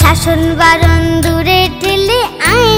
शासन बारन दूरे ठेले आए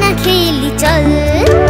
ना खेली चल।